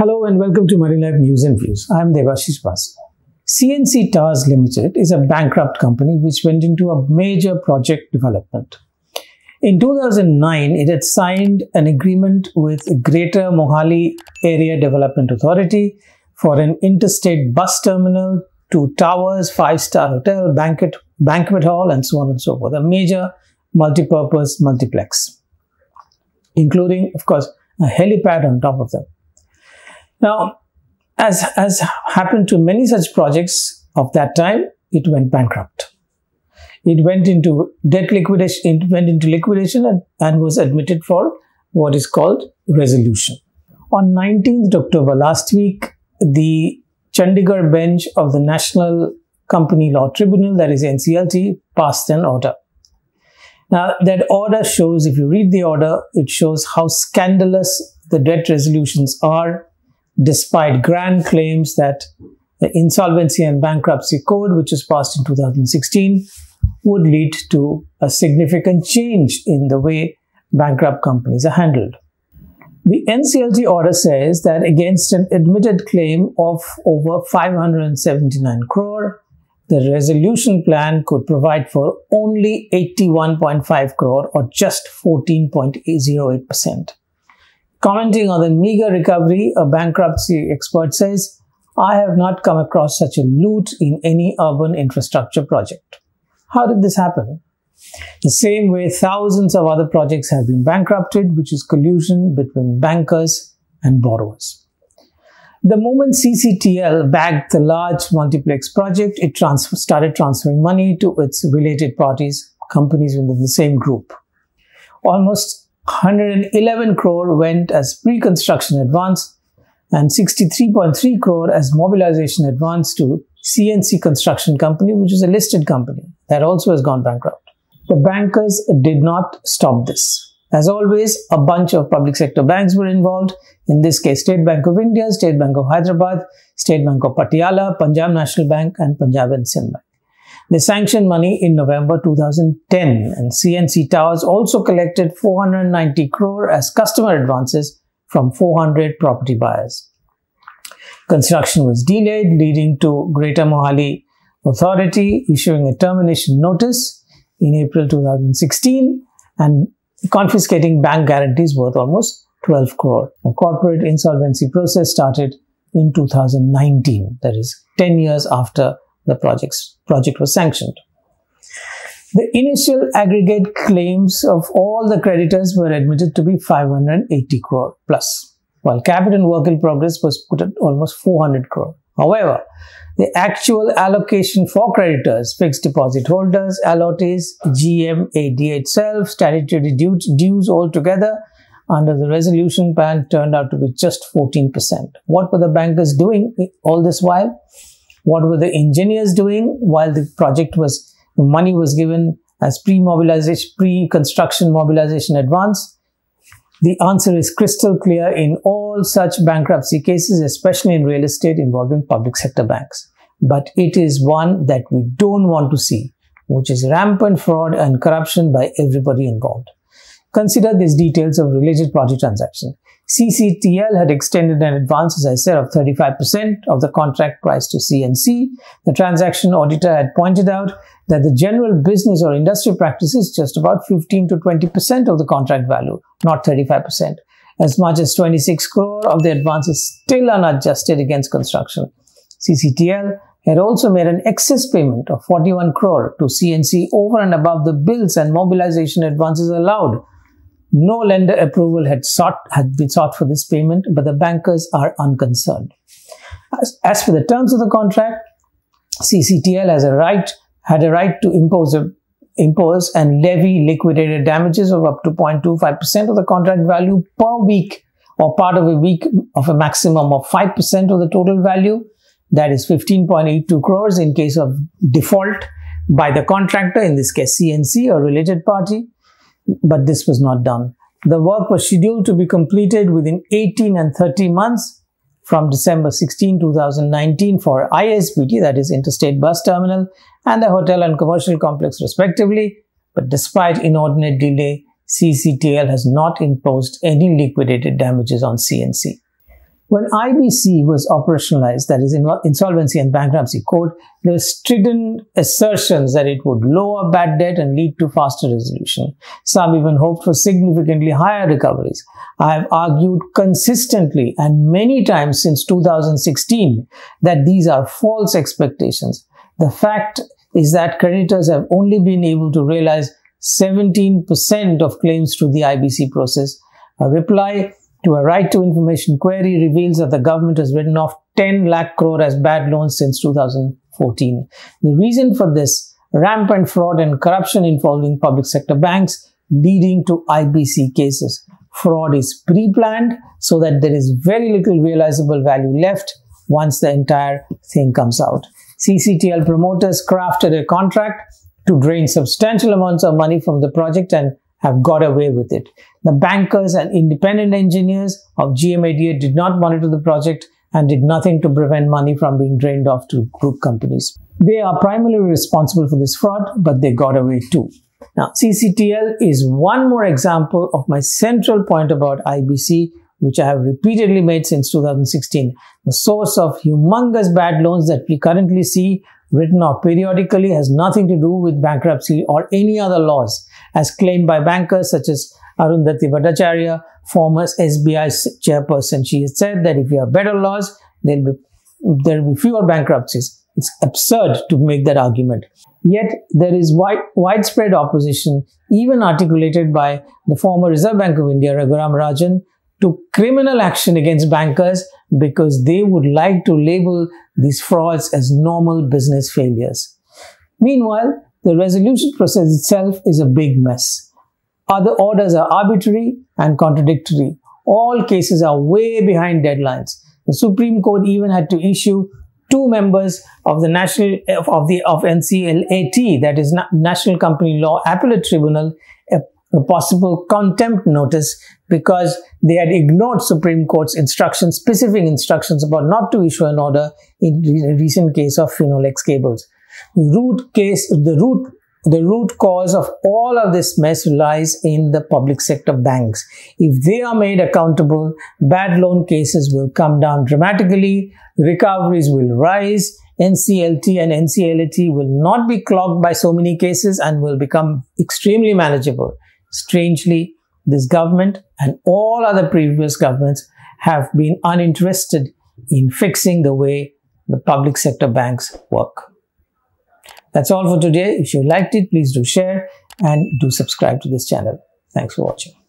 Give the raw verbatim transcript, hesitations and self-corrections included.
Hello and welcome to Moneylife News and Views. I am Debashis Basu. C and C Towers Limited is a bankrupt company which went into a major project development. In two thousand nine, it had signed an agreement with Greater Mohali Area Development Authority for an interstate bus terminal, two towers, five-star hotel, banquet, banquet hall, and so on and so forth. A major multi-purpose multiplex, including, of course, a helipad on top of them. Now, as has happened to many such projects of that time, it went bankrupt. It went into debt liquidation, it went into liquidation and, and was admitted for what is called resolution. On nineteenth of October last week, the Chandigarh bench of the National Company Law Tribunal, that is N C L T, passed an order. Now, that order shows, if you read the order, it shows how scandalous the debt resolutions are, despite grand claims that the Insolvency and Bankruptcy Code, which was passed in two thousand sixteen, would lead to a significant change in the way bankrupt companies are handled. The N C L T order says that against an admitted claim of over five hundred seventy-nine crore, the resolution plan could provide for only eighty-one point five crore or just fourteen point zero eight percent. Commenting on the meager recovery, a bankruptcy expert says, "I have not come across such a loot in any urban infrastructure project." How did this happen? The same way thousands of other projects have been bankrupted, which is collusion between bankers and borrowers. The moment C C T L bagged the large multiplex project, it transfer, started transferring money to its related parties, companies within the same group. Almost one hundred eleven crore went as pre-construction advance and sixty-three point three crore as mobilization advance to C and C Construction Company, which is a listed company that also has gone bankrupt. The bankers did not stop this. As always, a bunch of public sector banks were involved. In this case, State Bank of India, State Bank of Hyderabad, State Bank of Patiala, Punjab National Bank and Punjab and Sind Bank. They sanctioned money in November two thousand ten, and C and C Towers also collected four hundred ninety crore as customer advances from four hundred property buyers. Construction was delayed, leading to Greater Mohali Authority issuing a termination notice in April two thousand sixteen and confiscating bank guarantees worth almost twelve crore. A corporate insolvency process started in two thousand nineteen, that is ten years after the project's, project was sanctioned. The initial aggregate claims of all the creditors were admitted to be five hundred eighty crore plus, while capital work in progress was put at almost four hundred crore. However, the actual allocation for creditors, fixed deposit holders, allottees, G M A D H self, statutory dues altogether under the resolution plan turned out to be just fourteen percent. What were the bankers doing all this while? What were the engineers doing while the project was, the money was given as pre-mobilization, pre-construction mobilization advance? The answer is crystal clear in all such bankruptcy cases, especially in real estate involving public sector banks. But it is one that we don't want to see, which is rampant fraud and corruption by everybody involved. Consider these details of related party transaction. C C T L had extended an advance, as I said, of thirty-five percent of the contract price to C and C. The transaction auditor had pointed out that the general business or industry practice is just about fifteen to twenty percent of the contract value, not thirty-five percent. As much as twenty-six crore of the advance is still unadjusted against construction. C C T L had also made an excess payment of forty-one crore to C and C over and above the bills and mobilization advances allowed. No lender approval had, sought, had been sought for this payment, but the bankers are unconcerned. As, as for the terms of the contract, C C T L has a right, had a right to impose, a, impose and levy liquidated damages of up to zero point two five percent of the contract value per week or part of a week of a maximum of five percent of the total value, that is fifteen point eight two crores in case of default by the contractor, in this case C and C or related party. But this was not done. The work was scheduled to be completed within eighteen and thirty months from December sixteenth two thousand nineteen for I S B T, that is Interstate Bus Terminal, and the hotel and commercial complex respectively. But despite inordinate delay, C C T L has not imposed any liquidated damages on C and C. When I B C was operationalized, that is Insolvency and Bankruptcy Code, there were strident assertions that it would lower bad debt and lead to faster resolution. Some even hoped for significantly higher recoveries. I have argued consistently and many times since two thousand sixteen that these are false expectations. The fact is that creditors have only been able to realize seventeen percent of claims through the I B C process. A reply to a right to information query reveals that the government has written off ten lakh crore as bad loans since two thousand fourteen. The reason for this: rampant fraud and corruption involving public sector banks, leading to I B C cases. Fraud is pre-planned so that there is very little realizable value left once the entire thing comes out. C C T L promoters crafted a contract to drain substantial amounts of money from the project and have got away with it. The bankers and independent engineers of G M A D A did not monitor the project and did nothing to prevent money from being drained off to group companies. They are primarily responsible for this fraud, but they got away too. Now, C C T L is one more example of my central point about I B C, which I have repeatedly made since two thousand sixteen. The source of humongous bad loans that we currently see written off periodically has nothing to do with bankruptcy or any other laws, as claimed by bankers such as Arundhati Bhattacharya, former S B I chairperson. She has said that if you have better laws, there will be fewer bankruptcies. It's absurd to make that argument. Yet, there is wide, widespread opposition, even articulated by the former Reserve Bank of India, Raghuram Rajan, to criminal action against bankers because they would like to label these frauds as normal business failures. Meanwhile, the resolution process itself is a big mess. Other orders are arbitrary and contradictory. All cases are way behind deadlines. The Supreme Court even had to issue two members of the national of the of N C L A T, that is National Company Law Appellate Tribunal, a possible contempt notice because they had ignored Supreme Court's instructions, specific instructions about not to issue an order in the recent case of Finolex Cables. The root case, the root, the root cause of all of this mess lies in the public sector banks. If they are made accountable, bad loan cases will come down dramatically, recoveries will rise, N C L T and N C L A T will not be clogged by so many cases and will become extremely manageable. Strangely, this government and all other previous governments have been uninterested in fixing the way the public sector banks work. That's all for today. If you liked it, please do share and do subscribe to this channel. Thanks for watching.